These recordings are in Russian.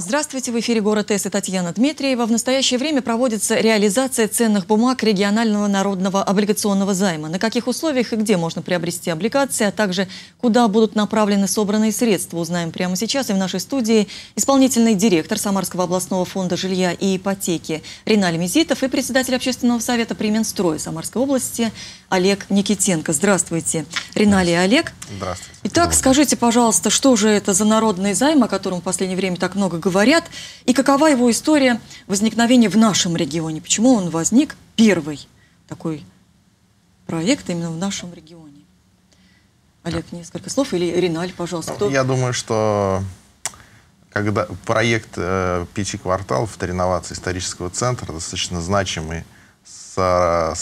Здравствуйте, в эфире «Город С» и Татьяна Дмитриева. В настоящее время проводится реализация ценных бумаг регионального народного облигационного займа. На каких условиях и где можно приобрести облигации, а также куда будут направлены собранные средства, узнаем прямо сейчас. И в нашей студии исполнительный директор Самарского областного фонда жилья и ипотеки Реналь Мязитов и председатель общественного совета при Минстрое Самарской области Олег Никитенко. Здравствуйте, Реналь и Олег. Здравствуйте. Итак, скажите, пожалуйста, что же это за народный займ, о котором в последнее время так много говорят, и какова его история возникновения в нашем регионе? Почему он возник первый такой проект именно в нашем регионе? Олег, несколько слов, или Реналь, пожалуйста. Кто? Я думаю, что когда проект «Пяти кварталов» это реновация исторического центра достаточно значимый со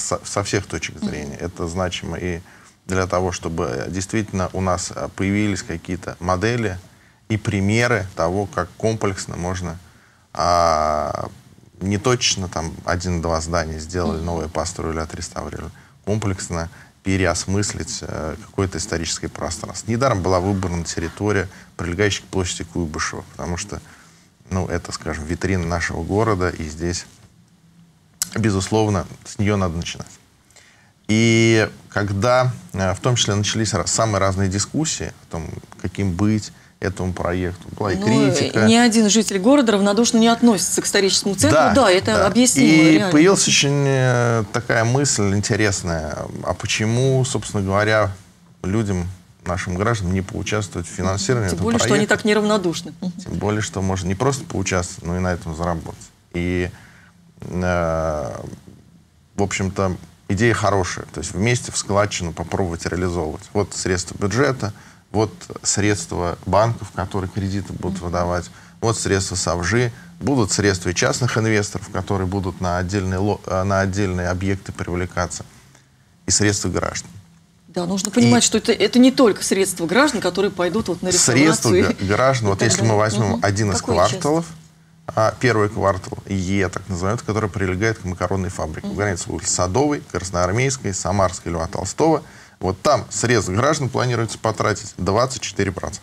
всех точек зрения. Это значимо и для того, чтобы действительно у нас появились какие-то модели и примеры того, как комплексно можно не точно там один-два здания сделали, новые построили, отреставрировали, комплексно переосмыслить какое-то историческое пространство. Недаром была выбрана территория, прилегающая к площади Куйбышева, потому что, ну, это, скажем, витрина нашего города, и здесь, безусловно, с нее надо начинать. И когда, в том числе, начались самые разные дискуссии о том, каким быть этому проекту, была и критика. Ни один житель города равнодушно не относится к историческому центру. Да, это объяснимо. И реально появилась очень такая мысль интересная. А почему, собственно говоря, людям, нашим гражданам не поучаствовать в финансировании этого проекта? Тем более, что они так неравнодушны. Тем более, что можно не просто поучаствовать, но и на этом заработать. И, в общем-то, идея хорошая. То есть вместе в складчину попробовать реализовывать. Вот средства бюджета, вот средства банков, которые кредиты будут выдавать, вот средства САВЖИ, будут средства и частных инвесторов, которые будут на отдельные объекты привлекаться, и средства граждан. Да, нужно понимать, что это не только средства граждан, которые пойдут вот на реставрацию. Средства граждан, вот если мы возьмем один из кварталов, первый квартал Е, так называют, который прилегает к макаронной фабрике, граница улиц Садовой, Красноармейской, Самарской, Льва Толстого. Вот там средств граждан планируется потратить 24%.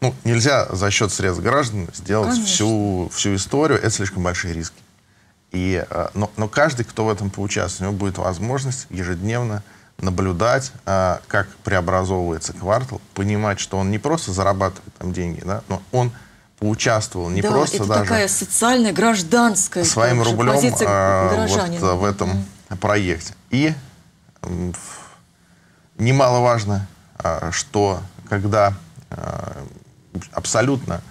Ну, нельзя за счет средств граждан сделать всю историю, это слишком большие риски. И, но каждый, кто в этом поучаствует, у него будет возможность ежедневно наблюдать, как преобразовывается квартал, понимать, что он не просто зарабатывает там деньги, да, но он поучаствовал не просто даже... Да, это такая социальная, гражданская своим рублем вот в этом проекте. И немаловажно, что когда абсолютно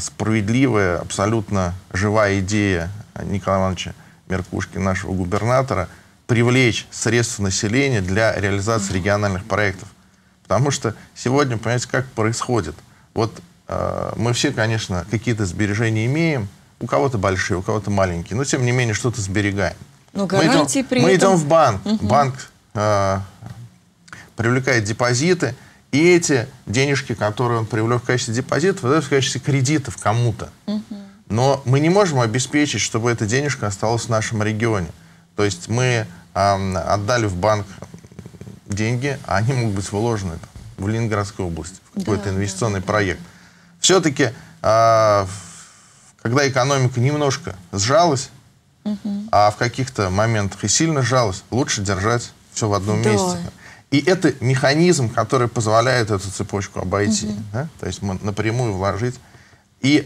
справедливая, абсолютно живая идея Николая Ивановича Меркушкина, нашего губернатора, привлечь средства населения для реализации региональных проектов. Потому что сегодня, понимаете, как происходит. Вот мы все, конечно, какие-то сбережения имеем, у кого-то большие, у кого-то маленькие, но тем не менее что-то сберегаем. Но мы идем в банк. Банк привлекает депозиты, и эти денежки, которые он привлек в качестве депозитов, выдают в качестве кредитов кому-то. Но мы не можем обеспечить, чтобы эта денежка осталась в нашем регионе. То есть мы отдали в банк деньги, а они могут быть вложены в Ленинградской области, в какой-то инвестиционный проект. Все-таки, когда экономика немножко сжалась, а в каких-то моментах и сильно жалость, лучше держать все в одном месте. И это механизм, который позволяет эту цепочку обойти. То есть мы напрямую вложить. И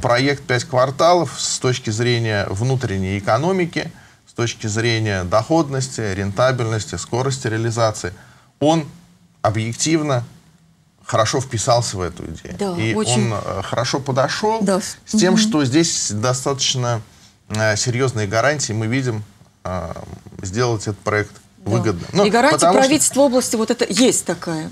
проект «Пять кварталов» с точки зрения внутренней экономики, с точки зрения доходности, рентабельности, скорости реализации, он объективно хорошо вписался в эту идею. И он хорошо подошел с тем, что здесь достаточно серьезные гарантии мы видим сделать этот проект выгодным. Ну, и гарантия правительства области вот это есть такая.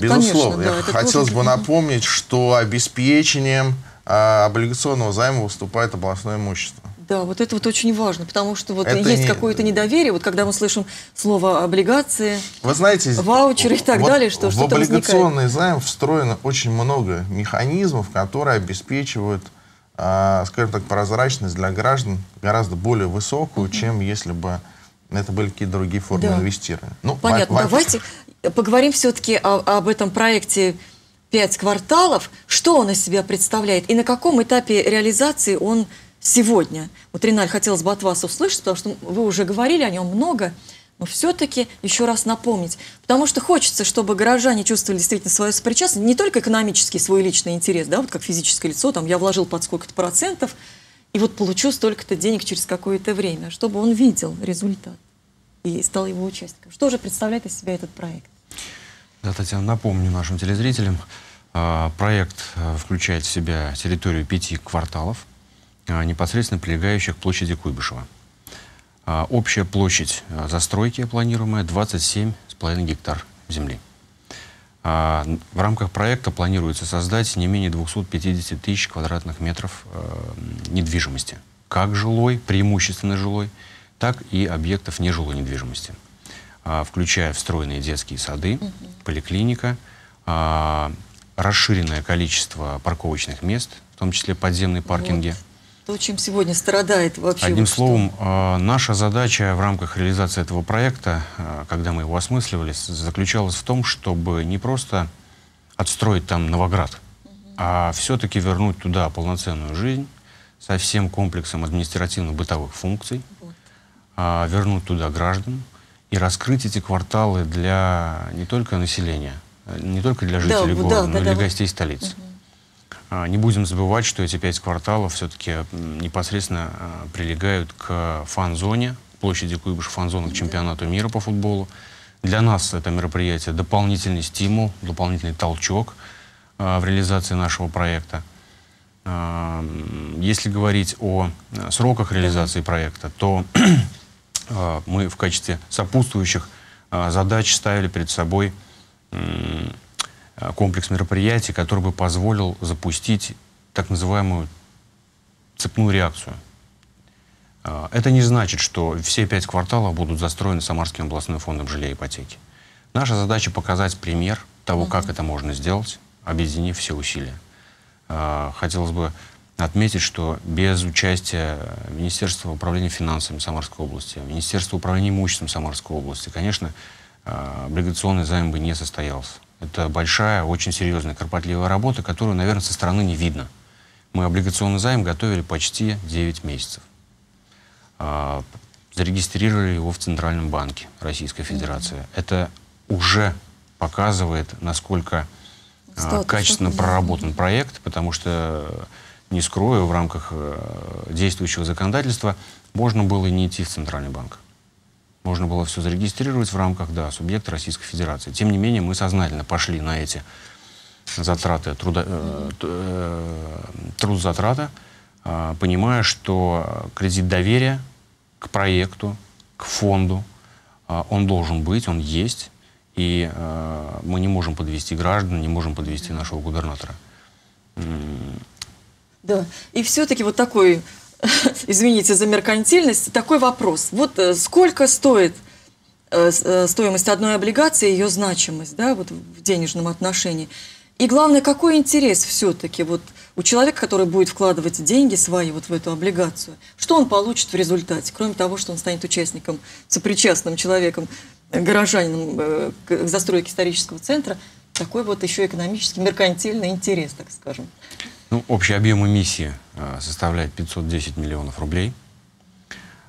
Безусловно. Хотелось бы напомнить, что обеспечением облигационного займа выступает областное имущество. Да, вот это вот очень важно, потому что вот есть какое-то недоверие, вот когда мы слышим слово облигации, вы знаете, ваучеры и так далее, что что-то возникает. В облигационный займ встроено очень много механизмов, которые обеспечивают, скажем так, прозрачность для граждан гораздо более высокую, чем если бы это были какие-то другие формы инвестирования. Ну, понятно. Давайте поговорим все-таки об этом проекте «Пять кварталов». Что он из себя представляет и на каком этапе реализации он сегодня? Вот, Реналь, хотелось бы от вас услышать, потому что вы уже говорили о нем много, но все-таки еще раз напомнить. Потому что хочется, чтобы горожане чувствовали действительно свою сопричастность, не только экономический свой личный интерес, да, вот как физическое лицо, там я вложил под сколько-то процентов, и вот получу столько-то денег через какое-то время, чтобы он видел результат и стал его участником. Что же представляет из себя этот проект? Да, Татьяна, напомню нашим телезрителям, проект включает в себя территорию 5 кварталов, непосредственно прилегающих к площади Куйбышева. Общая площадь застройки планируемая 27,5 гектар земли. В рамках проекта планируется создать не менее 250 тысяч квадратных метров недвижимости, как жилой, преимущественно жилой, так и объектов нежилой недвижимости, включая встроенные детские сады, поликлиника, расширенное количество парковочных мест, в том числе подземные паркинги. Вот. То, чем сегодня страдает вообще. Одним словом, наша задача в рамках реализации этого проекта, когда мы его осмысливали, заключалась в том, чтобы не просто отстроить там Новоград, а все-таки вернуть туда полноценную жизнь со всем комплексом административно-бытовых функций, вернуть туда граждан, и раскрыть эти кварталы для не только населения, не только для жителей города, но и для гостей столицы. Не будем забывать, что эти 5 кварталов все-таки непосредственно прилегают к фан-зоне, площади Куйбышева, фан-зоны к чемпионату мира по футболу. Для нас это мероприятие дополнительный стимул, дополнительный толчок в реализации нашего проекта. Если говорить о сроках реализации проекта, то мы в качестве сопутствующих задач ставили перед собой комплекс мероприятий, который бы позволил запустить так называемую цепную реакцию. Это не значит, что все 5 кварталов будут застроены Самарским областным фондом жилья и ипотеки. Наша задача показать пример того, как это можно сделать, объединив все усилия. Хотелось бы отметить, что без участия Министерства управления финансами Самарской области, Министерства управления имуществом Самарской области, конечно, облигационный займ бы не состоялся. Это большая, очень серьезная, кропотливая работа, которую, наверное, со стороны не видно. Мы облигационный займ готовили почти 9 месяцев. Зарегистрировали его в Центральном банке Российской Федерации. Это уже показывает, насколько качественно проработан проект, потому что, не скрою, в рамках действующего законодательства можно было и не идти в Центральный банк. Можно было все зарегистрировать в рамках, да, субъекта Российской Федерации. Тем не менее, мы сознательно пошли на эти затраты, трудозатраты, понимая, что кредит доверия к проекту, к фонду, он должен быть, он есть, и мы не можем подвести граждан, не можем подвести нашего губернатора. Да, и все-таки вот такой, извините за меркантильность, такой вопрос. Вот сколько стоит стоимость одной облигации, ее значимость, да, вот в денежном отношении? И главное, какой интерес все-таки вот у человека, который будет вкладывать деньги свои вот в эту облигацию? Что он получит в результате, кроме того, что он станет участником, сопричастным человеком, горожанином к застройке исторического центра? Такой вот еще экономический, меркантильный интерес, так скажем. Ну, общий объем эмиссии составляет 510 миллионов рублей.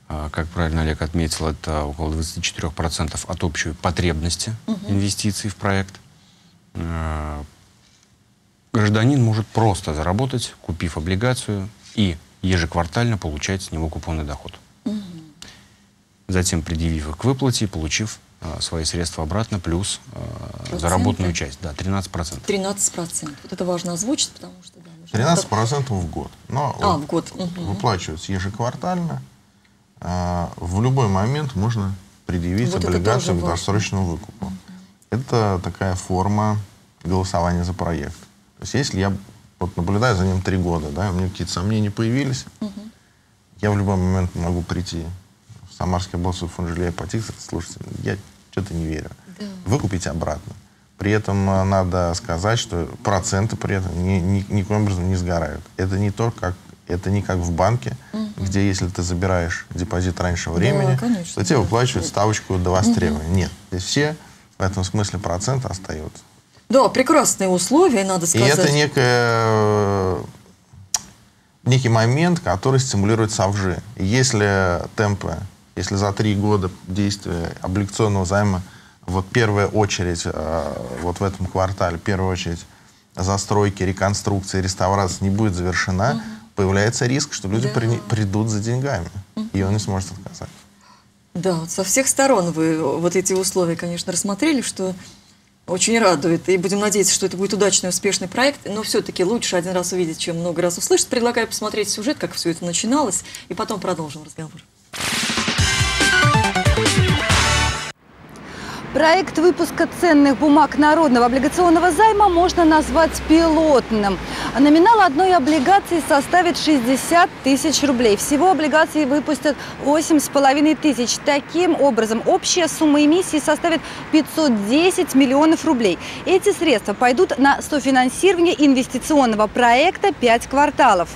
Как правильно Олег отметил, это около 24% от общей потребности инвестиций в проект. Гражданин может просто заработать, купив облигацию, и ежеквартально получать с него купонный доход. Затем предъявив их к выплате и получив свои средства обратно, плюс заработанную часть. Да, 13%. 13%. Вот это важно озвучить, потому что... Да, 13% в год. Но в год. Выплачивается ежеквартально. В любой момент можно предъявить вот облигацию к досрочному выкупу. Это такая форма голосования за проект. То есть если я вот наблюдаю за ним 3 года, да, у меня какие-то сомнения появились, я в любой момент могу прийти в Самарский областной фонд жилья и ипотеки, слушайте, я что-то не верю. Да. Выкупите обратно. При этом надо сказать, что проценты при этом никоим образом не сгорают. Это не то, как, это не как в банке, где если ты забираешь депозит раньше времени, то тебе выплачивают ставочку до востребования. Нет, здесь все в этом смысле проценты остаются. Да, прекрасные условия, надо сказать. И это некий момент, который стимулирует совжи. Если темпы, если за 3 года действия облигационного займа, вот первая очередь, вот в этом квартале, первая очередь застройки, реконструкции, реставрации не будет завершена, появляется риск, что люди придут за деньгами, и он не сможет отказать. Да, вот со всех сторон вы вот эти условия, конечно, рассмотрели, что очень радует. И будем надеяться, что это будет удачный, успешный проект. Но все-таки лучше один раз увидеть, чем много раз услышать. Предлагаю посмотреть сюжет, как все это начиналось, и потом продолжим разговор. Проект выпуска ценных бумаг народного облигационного займа можно назвать пилотным. Номинал одной облигации составит 60 тысяч рублей. Всего облигации выпустят 8,5 тысяч. Таким образом, общая сумма эмиссии составит 510 миллионов рублей. Эти средства пойдут на софинансирование инвестиционного проекта «Пять кварталов».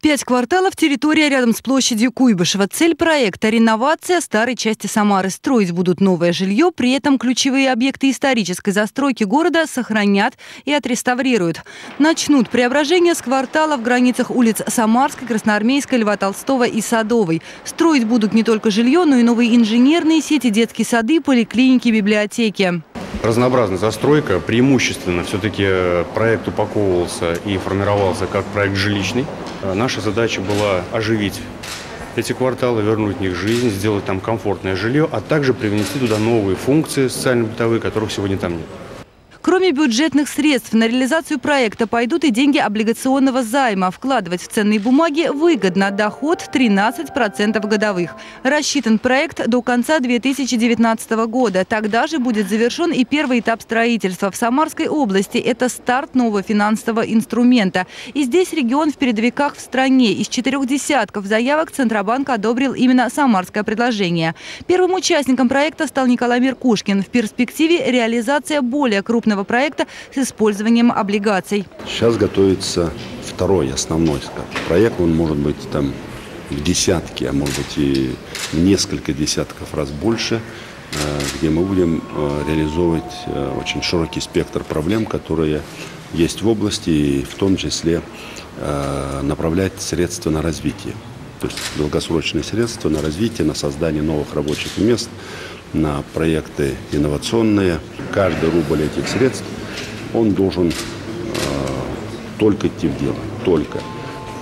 5 кварталов – территория рядом с площадью Куйбышева. Цель проекта – реновация старой части Самары. Строить будут новое жилье, при этом ключевые объекты исторической застройки города сохранят и отреставрируют. Начнут преображение с квартала в границах улиц Самарской, Красноармейской, Льва Толстого и Садовой. Строить будут не только жилье, но и новые инженерные сети, детские сады, поликлиники, библиотеки. Разнообразная застройка. Преимущественно все-таки проект упаковывался и формировался как проект жилищный. Наша задача была оживить эти кварталы, вернуть в них жизнь, сделать там комфортное жилье, а также привнести туда новые функции социально-бытовые, которых сегодня там нет. Кроме бюджетных средств, на реализацию проекта пойдут и деньги облигационного займа. Вкладывать в ценные бумаги выгодно. Доход 13% годовых. Рассчитан проект до конца 2019 года. Тогда же будет завершен и первый этап строительства в Самарской области. Это старт нового финансового инструмента. И здесь регион в передовиках в стране. Из 4 десятков заявок Центробанк одобрил именно самарское предложение. Первым участником проекта стал Николай Меркушкин. В перспективе реализация более крупного проекта с использованием облигаций. Сейчас готовится второй основной проект. Он может быть там в десятки, а может быть и в несколько десятков раз больше, где мы будем реализовывать очень широкий спектр проблем, которые есть в области, и в том числе направлять средства на развитие. То есть долгосрочные средства на развитие, на создание новых рабочих мест, на проекты инновационные. Каждый рубль этих средств, он должен только идти в дело, только.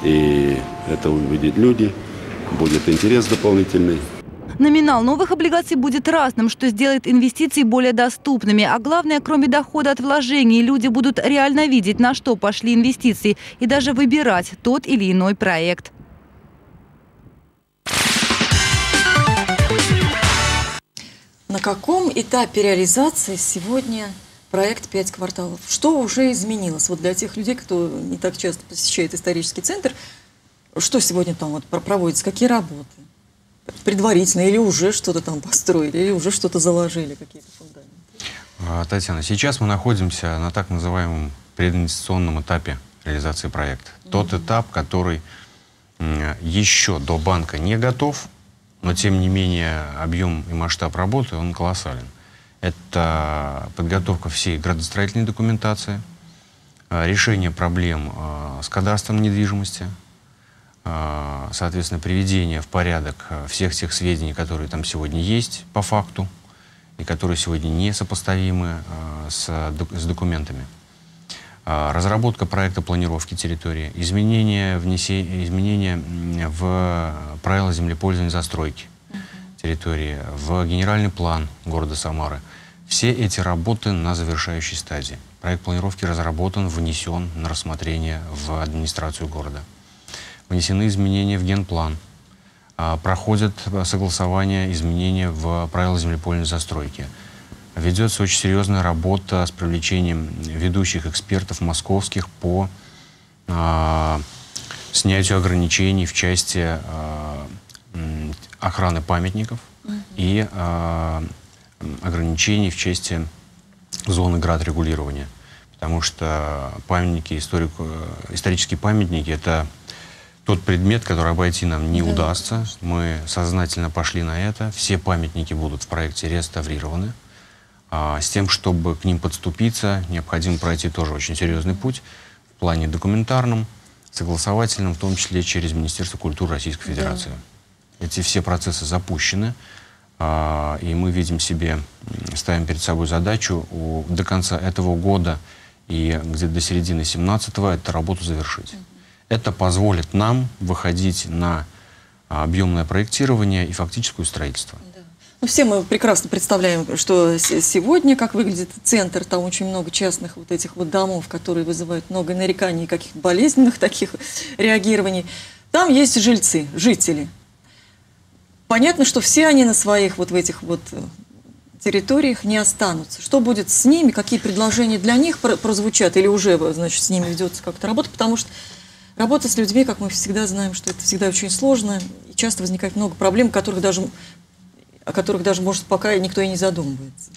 И это увидят люди, будет интерес дополнительный. Номинал новых облигаций будет разным, что сделает инвестиции более доступными. А главное, кроме дохода от вложений, люди будут реально видеть, на что пошли инвестиции, и даже выбирать тот или иной проект. На каком этапе реализации сегодня проект «Пять кварталов»? Что уже изменилось? Вот для тех людей, кто не так часто посещает исторический центр, что сегодня там вот проводится, какие работы? Предварительно или уже что-то там построили, или уже что-то заложили, какие-то фундаменты? Татьяна, сейчас мы находимся на так называемом прединвестиционном этапе реализации проекта. Тот этап, который еще до банка не готов, но, тем не менее, объем и масштаб работы, он колоссален. Это подготовка всей градостроительной документации, решение проблем с кадастром недвижимости, соответственно, приведение в порядок всех тех сведений, которые там сегодня есть по факту, и которые сегодня несопоставимы с документами. Разработка проекта планировки территории, изменения в правила землепользования застройки территории, в генеральный план города Самары. Все эти работы на завершающей стадии. Проект планировки разработан, внесен на рассмотрение в администрацию города. Внесены изменения в генплан. Проходят согласования, изменения в правила землепользования застройки. Ведется очень серьезная работа с привлечением ведущих экспертов московских по снятию ограничений в части охраны памятников и ограничений в части зоны градорегулирования. Потому что памятники, исторические памятники – это тот предмет, который обойти нам не удастся. Мы сознательно пошли на это. Все памятники будут в проекте реставрированы. С тем, чтобы к ним подступиться, необходимо пройти тоже очень серьезный путь в плане документарном, согласовательном, в том числе через Министерство культуры Российской Федерации. Да. Эти все процессы запущены, и мы видим себе, ставим перед собой задачу до конца этого года и где-то до середины 2017-го эту работу завершить. Это позволит нам выходить на объемное проектирование и фактическое строительство. Ну, все мы прекрасно представляем, что сегодня, как выглядит центр, там очень много частных вот этих вот домов, которые вызывают много нареканий, каких-то болезненных таких реагирований. Там есть жильцы, жители. Понятно, что все они на своих вот в этих вот территориях не останутся. Что будет с ними, какие предложения для них прозвучат, или уже, значит, с ними ведется как-то работа, потому что работа с людьми, как мы всегда знаем, что это всегда очень сложно, и часто возникает много проблем, о которых даже, может, пока никто и не задумывается.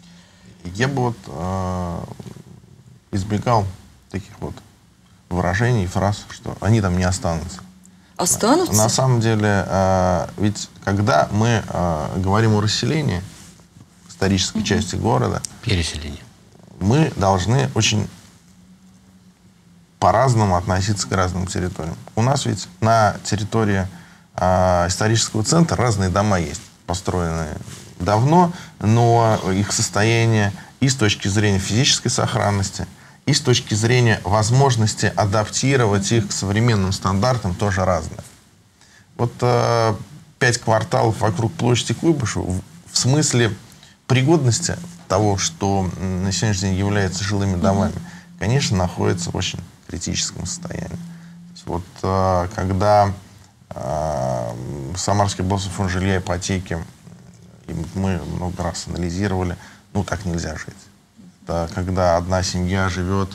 Я бы вот избегал таких вот выражений, фраз, что они там не останутся. Останутся? На самом деле, ведь когда мы говорим о расселении исторической части города... Переселение. Мы должны очень по-разному относиться к разным территориям. У нас ведь на территории исторического центра разные дома есть, построенные давно, но их состояние и с точки зрения физической сохранности, и с точки зрения возможности адаптировать их к современным стандартам тоже разное. Вот 5 кварталов вокруг площади Куйбышева в смысле пригодности того, что на сегодняшний день является жилыми домами, конечно, находится в очень критическом состоянии. То есть вот когда Самарский областной фонд жилья и ипотеки, и мы много раз анализировали, ну так нельзя жить. Это когда одна семья живет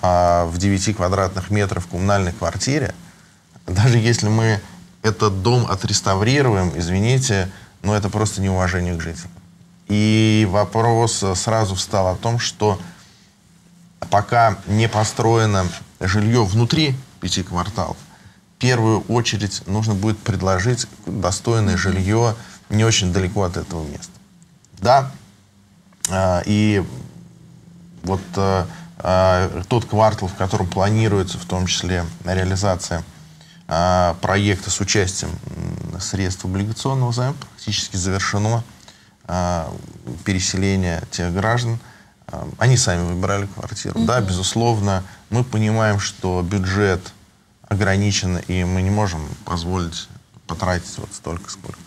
в 9 квадратных метрах в коммунальной квартире, даже если мы этот дом отреставрируем, извините, но это просто неуважение к жителям. И вопрос сразу встал о том, что пока не построено жилье внутри 5 кварталов, в первую очередь нужно будет предложить достойное жилье не очень далеко от этого места. Да, и вот тот квартал, в котором планируется в том числе реализация проекта с участием средств облигационного займа, практически завершено переселение тех граждан. Они сами выбирали квартиру. Да, безусловно, мы понимаем, что бюджет ограничено, и мы не можем позволить потратить вот столько, сколько.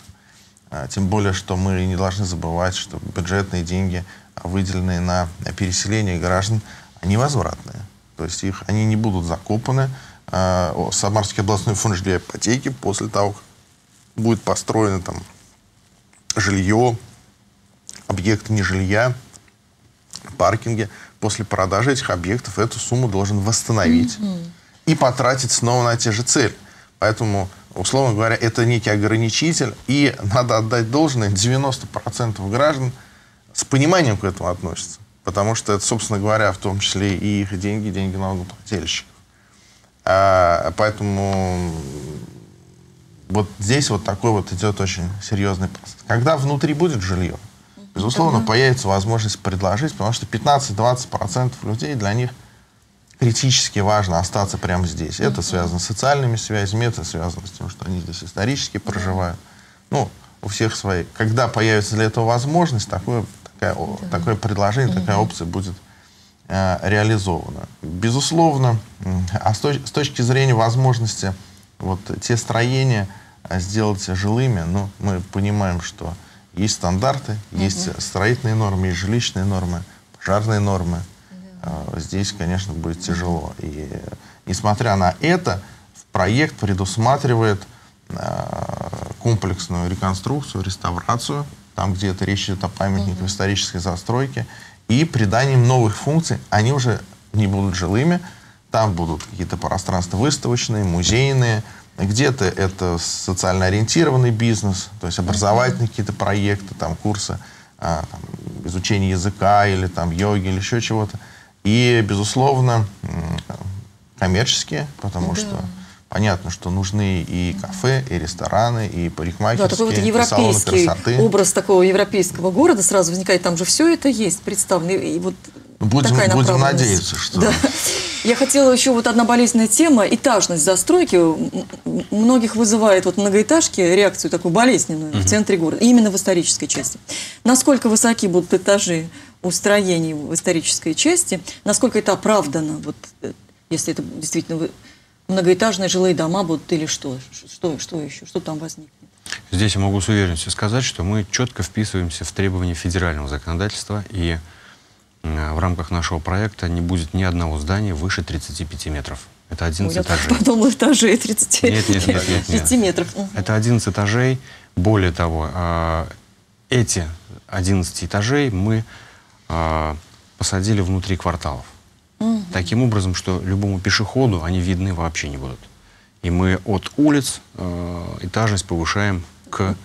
Тем более, что мы не должны забывать, что бюджетные деньги, выделенные на переселение граждан, они возвратные. То есть они не будут закопаны. Самарский областной фонд жилья и ипотеки после того, как будет построено там жилье, объекты не жилья, паркинги, после продажи этих объектов эту сумму должен восстановить и потратить снова на те же цели. Поэтому, условно говоря, это некий ограничитель. И надо отдать должное, 90% граждан с пониманием к этому относятся. Потому что это, собственно говоря, в том числе и их деньги, деньги налогоплательщиков. Поэтому вот здесь вот такой вот идет очень серьезный процесс. Когда внутри будет жилье, безусловно, появится возможность предложить, потому что 15-20% людей, для них критически важно остаться прямо здесь. Это связано с социальными связями, это связано с тем, что они здесь исторически проживают. Ну, у всех свои. Когда появится для этого возможность, такое предложение, такая опция будет реализована. Безусловно, с точки зрения возможности вот те строения сделать жилыми, ну, мы понимаем, что есть стандарты, есть строительные нормы, есть жилищные нормы, пожарные нормы. Здесь, конечно, будет тяжело. И несмотря на это, проект предусматривает комплексную реконструкцию, реставрацию, там, где это речь идет о памятниках исторической застройки, и приданием новых функций. Они уже не будут жилыми, там будут какие-то пространства выставочные, музейные, где-то это социально ориентированный бизнес, то есть образовательные какие-то проекты, там, курсы, там, изучение языка или там, йоги или еще чего-то. И, безусловно, коммерческие, потому что Понятно, что нужны и кафе, и рестораны, и парикмахерские, да, такой вот европейский и салоны красоты. Образ такого европейского города сразу возникает. Там же все это есть представлено. И вот будем надеяться, что... Да. Я хотела еще вот одна болезненная тема. Этажность застройки. Многих вызывает вот многоэтажки реакцию такую болезненную в центре города. Именно в исторической части. Насколько высоки будут этажи у строений в исторической части? Насколько это оправдано? Вот, если это действительно многоэтажные жилые дома будут или что? Что еще? Что там возникнет? Здесь я могу с уверенностью сказать, что мы четко вписываемся в требования федерального законодательства, и в рамках нашего проекта не будет ни одного здания выше 35 метров. Это 11 этажей. Я подумала, этажей 35 метров. Это 11 этажей. Более того, эти 11 этажей мы посадили внутри кварталов. Таким образом, что любому пешеходу они видны вообще не будут. И мы от улиц этажность повышаем к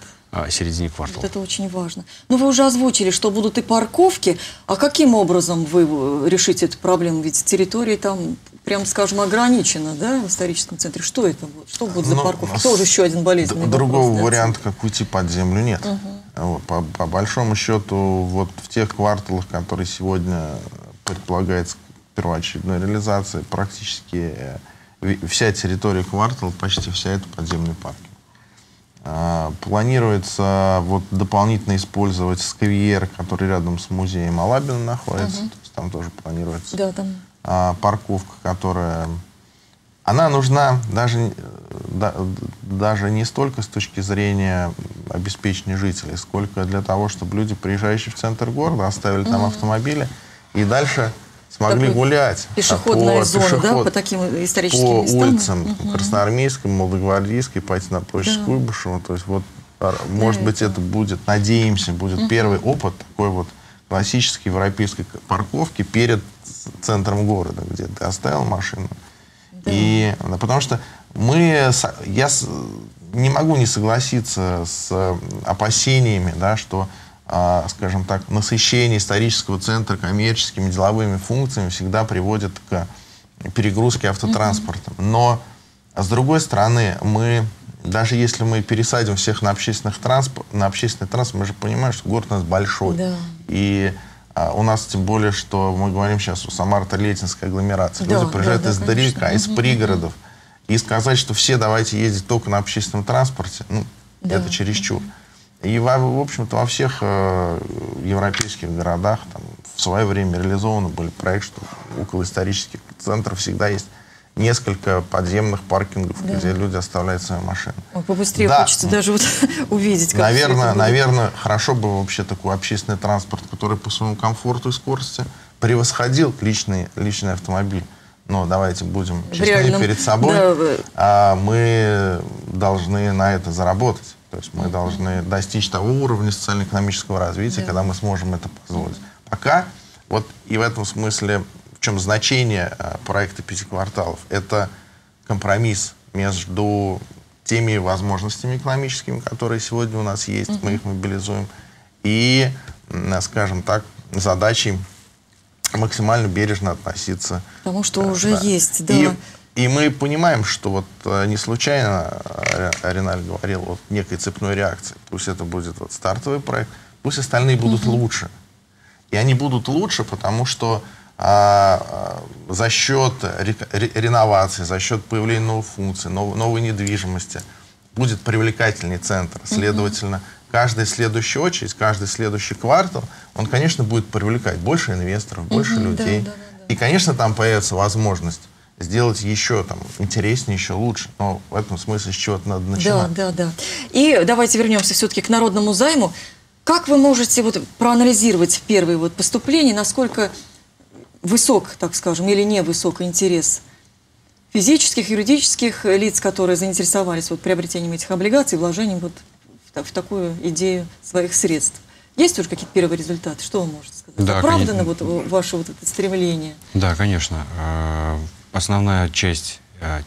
середине квартала. Вот это очень важно. Но вы уже озвучили, что будут и парковки. А каким образом вы решите эту проблему? Ведь территория там, прям скажем, ограничена, да, в историческом центре. Что это будет? Что будет за парковки? Тоже еще один болезненный вопрос. Другого варианта, как уйти под землю, нет. Вот, по большому счету, вот в тех кварталах, которые сегодня предполагается первоочередной реализации, практически вся территория квартала, почти вся, это подземные парки. Планируется вот дополнительно использовать сквер, который рядом с музеем Алабина находится. То есть там тоже планируется, да, там парковка, которая... Она нужна даже не столько с точки зрения обеспечения жителей, сколько для того, чтобы люди, приезжающие в центр города, оставили там автомобили и дальше... Могли гулять. Пешеходная зона, да, по таким историческим местам? По улицам Красноармейской, Молодогвардейской, пойти на площадь Куйбышева. То есть вот, может быть, это будет, надеемся, будет первый опыт такой вот классической европейской парковки перед центром города, где ты оставил машину. И, потому что я не могу не согласиться с опасениями, да, что, скажем так, насыщение исторического центра коммерческими, деловыми функциями всегда приводит к перегрузке автотранспорта. Но, с другой стороны, мы, даже если мы пересадим всех на общественный транспорт, мы же понимаем, что город у нас большой. Да. И у нас, тем более, что мы говорим сейчас о Самарто-Летинской агломерации. Да, люди приезжают издалека, из пригородов. И сказать, что все давайте ездить только на общественном транспорте, ну, это чересчур. И, в общем-то, во всех европейских городах там, в свое время реализованы были проекты, что около исторических центров всегда есть несколько подземных паркингов, где люди оставляют свои машины. Ой, побыстрее хочется даже вот увидеть, как наверное, хорошо бы вообще такой общественный транспорт, который по своему комфорту и скорости превосходил личный автомобиль. Но давайте будем честны перед собой, мы должны на это заработать. То есть мы должны достичь того уровня социально-экономического развития, когда мы сможем это позволить. Пока, вот и в этом смысле, в чем значение проекта «Пяти кварталов», это компромисс между теми возможностями экономическими, которые сегодня у нас есть, мы их мобилизуем, и, скажем так, задачей максимально бережно относиться. Потому что уже есть, да. И мы понимаем, что вот не случайно Реналь говорил о некой цепной реакции. Пусть это будет вот стартовый проект, пусть остальные будут лучше. И они будут лучше, потому что за счет реновации, за счет появления новых функций, новой недвижимости будет привлекательный центр. Следовательно, каждая следующая очередь, каждый следующий квартал, он, конечно, будет привлекать больше инвесторов, больше людей. И, конечно, там появится возможность сделать еще там интереснее, еще лучше. Но в этом смысле с чего-то надо начинать. Да. И давайте вернемся все-таки к народному займу. Как вы можете вот проанализировать первые вот поступления, насколько высок, так скажем, или невысок интерес физических, юридических лиц, которые заинтересовались вот приобретением этих облигаций, вложением вот в такую идею своих средств? Есть уже какие-то первые результаты? Что вы можете сказать? Да, оправдано вот ваше вот это стремление? Да, конечно. Основная часть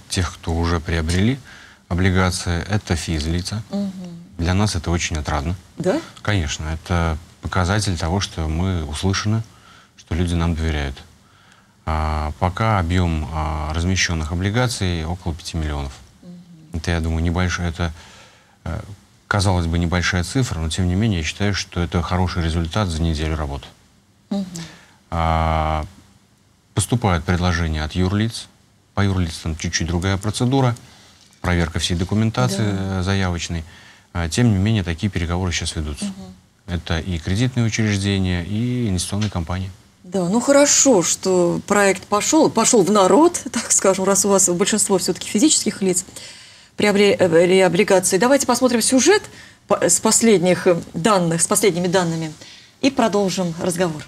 тех, кто уже приобрели облигации, это физлица. Для нас это очень отрадно. Да? Конечно, это показатель того, что мы услышаны, что люди нам доверяют. Пока объем размещенных облигаций около 5 миллионов. Это, я думаю, небольшая, это, казалось бы, небольшая цифра, но тем не менее я считаю, что это хороший результат за неделю работы. Поступают предложения от юрлиц. По юрлицам чуть-чуть другая процедура, проверка всей документации заявочной. Тем не менее, такие переговоры сейчас ведутся. Это и кредитные учреждения, и инвестиционные компании. Да, ну хорошо, что проект пошел в народ, так скажем, раз у вас большинство все-таки физических лиц приобрели облигации. Давайте посмотрим сюжет с последними данными и продолжим разговор.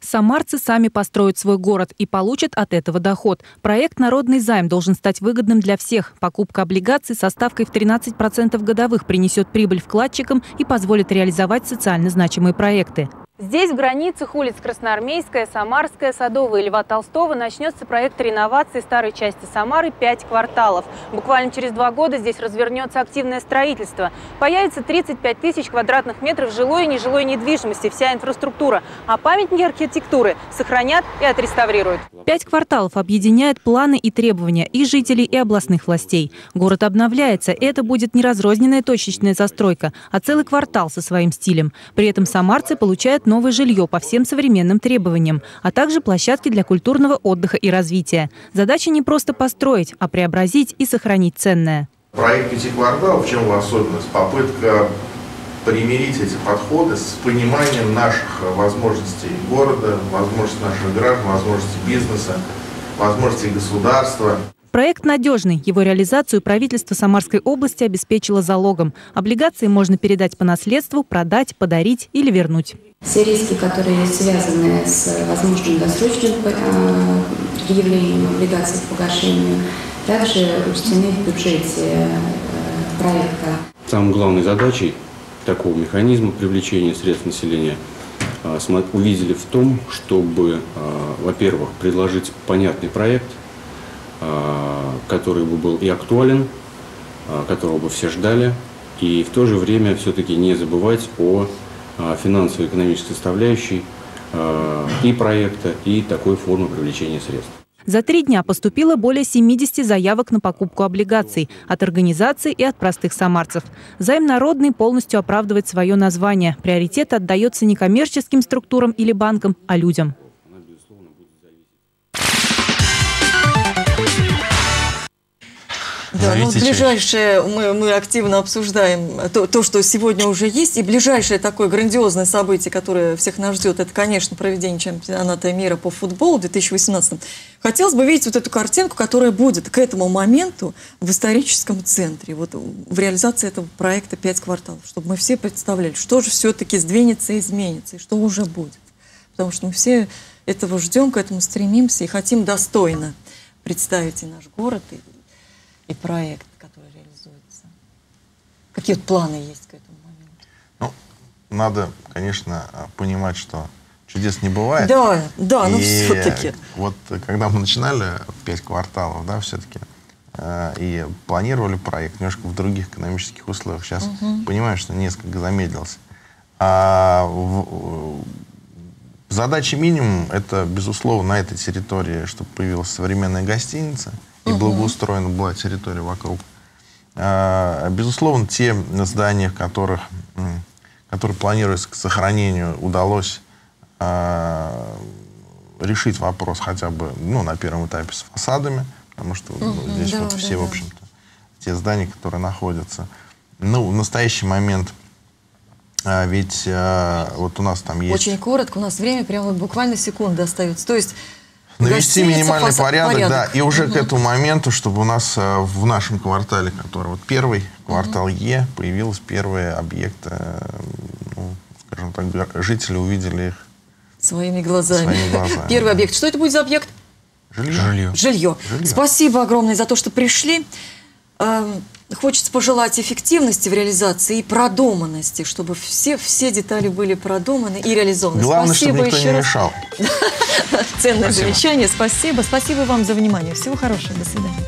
Самарцы сами построят свой город и получат от этого доход. Проект «Народный займ» должен стать выгодным для всех. Покупка облигаций со ставкой в 13% годовых принесет прибыль вкладчикам и позволит реализовать социально значимые проекты. Здесь, в границах улиц Красноармейская, Самарская, Садовая и Льва Толстого, начнется проект реновации старой части Самары «Пять кварталов». Буквально через 2 года здесь развернется активное строительство. Появится 35 тысяч квадратных метров жилой и нежилой недвижимости, вся инфраструктура. А памятники архитектуры сохранят и отреставрируют. «Пять кварталов» объединяет планы и требования и жителей, и областных властей. Город обновляется, и это будет не разрозненная точечная застройка, а целый квартал со своим стилем. При этом самарцы получают новое жилье по всем современным требованиям, а также площадки для культурного отдыха и развития. Задача не просто построить, а преобразить и сохранить ценное. Проект «Пяти кварталов» в чем его особенность? Попытка примирить эти подходы с пониманием наших возможностей города, возможностей наших граждан, возможностей бизнеса, возможностей государства. Проект надежный. Его реализацию правительство Самарской области обеспечило залогом. Облигации можно передать по наследству, продать, подарить или вернуть. Все риски, которые связаны с возможным досрочным предъявлением облигаций к погашению, также учтены в бюджете проекта. Самой главной задачей такого механизма привлечения средств населения увидели в том, чтобы, во-первых, предложить понятный проект, который бы был и актуален, которого бы все ждали, и в то же время все-таки не забывать о финансово-экономической составляющей и проекта, и такой формы привлечения средств. За 3 дня поступило более 70 заявок на покупку облигаций от организаций и от простых самарцев. Займ «Народный» полностью оправдывает свое название. Приоритет отдается не коммерческим структурам или банкам, а людям. Да, ну, ближайшее мы активно обсуждаем то, что сегодня уже есть. И ближайшее такое грандиозное событие, которое всех нас ждет, это, конечно, проведение чемпионата мира по футболу в 2018-м. Хотелось бы видеть вот эту картинку, которая будет к этому моменту в историческом центре, вот в реализации этого проекта «Пять кварталов», чтобы мы все представляли, что же все-таки сдвинется, изменится, и что уже будет. Потому что мы все этого ждем, к этому стремимся и хотим достойно представить и наш город, и проект, который реализуется. Какие вот планы есть к этому моменту? Ну, надо, конечно, понимать, что чудес не бывает. Да, да, но все-таки. Вот когда мы начинали «Пять кварталов», да, все-таки, и планировали проект немножко в других экономических условиях. Сейчас понимаем, что несколько замедлился. Задача минимум, это, безусловно, на этой территории, чтобы появилась современная гостиница, и благоустроена была территория вокруг. Безусловно, те здания, которые планируются к сохранению, удалось решить вопрос хотя бы, ну, на первом этапе с фасадами, потому что здесь да, вот все, в общем-то, те здания, которые находятся. Ну, в настоящий момент, ведь вот у нас там есть... Очень коротко, у нас время прямо буквально секунды остается. То есть... Навести минимальный порядок, да, и уже к этому моменту, чтобы у нас в нашем квартале, который вот первый, квартал Е, появился первый объект, ну, скажем так, жители увидели их своими глазами. Первый объект. Что это будет за объект? Жилье. Спасибо огромное за то, что пришли. Хочется пожелать эффективности в реализации и продуманности, чтобы все детали были продуманы и реализованы. Главное, чтобы никто не мешал. Ценное замечание. Спасибо. Спасибо вам за внимание. Всего хорошего. До свидания.